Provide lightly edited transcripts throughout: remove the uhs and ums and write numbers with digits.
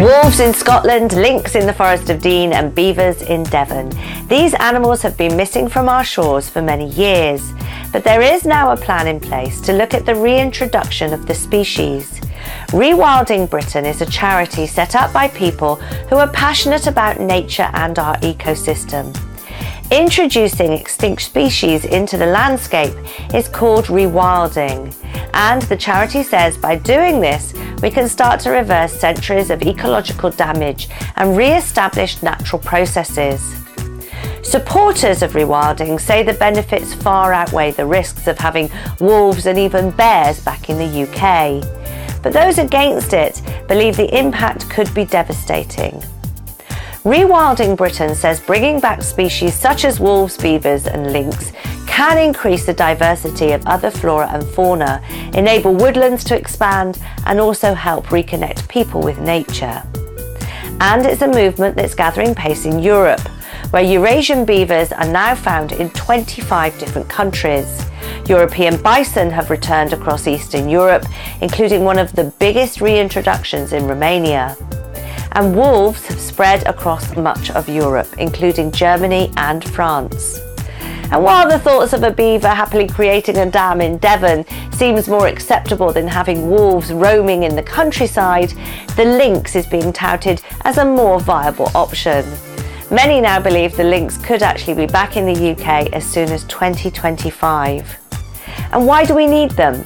Wolves in Scotland, lynx in the Forest of Dean and beavers in Devon. These animals have been missing from our shores for many years, but there is now a plan in place to look at the reintroduction of the species. Rewilding Britain is a charity set up by people who are passionate about nature and our ecosystem. Introducing extinct species into the landscape is called rewilding, and the charity says by doing this we can start to reverse centuries of ecological damage and re-establish natural processes. Supporters of rewilding say the benefits far outweigh the risks of having wolves and even bears back in the UK, but those against it believe the impact could be devastating. Rewilding Britain says bringing back species such as wolves, beavers and lynx can increase the diversity of other flora and fauna, enable woodlands to expand and also help reconnect people with nature. And it's a movement that's gathering pace in Europe, where Eurasian beavers are now found in 25 different countries. European bison have returned across Eastern Europe, including one of the biggest reintroductions in Romania. And wolves have spread across much of Europe, including Germany and France. And while the thoughts of a beaver happily creating a dam in Devon seems more acceptable than having wolves roaming in the countryside, the lynx is being touted as a more viable option. Many now believe the lynx could actually be back in the UK as soon as 2025. And why do we need them?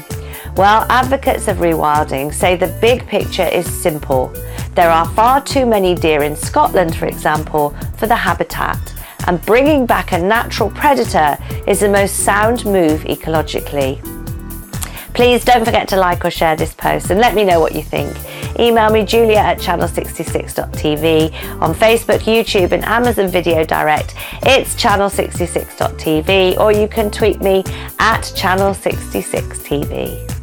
Well, advocates of rewilding say the big picture is simple. There are far too many deer in Scotland, for example, for the habitat, and bringing back a natural predator is the most sound move ecologically. Please don't forget to like or share this post and let me know what you think. Email me julia@channel66.tv, on Facebook, YouTube and Amazon Video Direct. It's channel66.tv, or you can tweet me @channel66tv.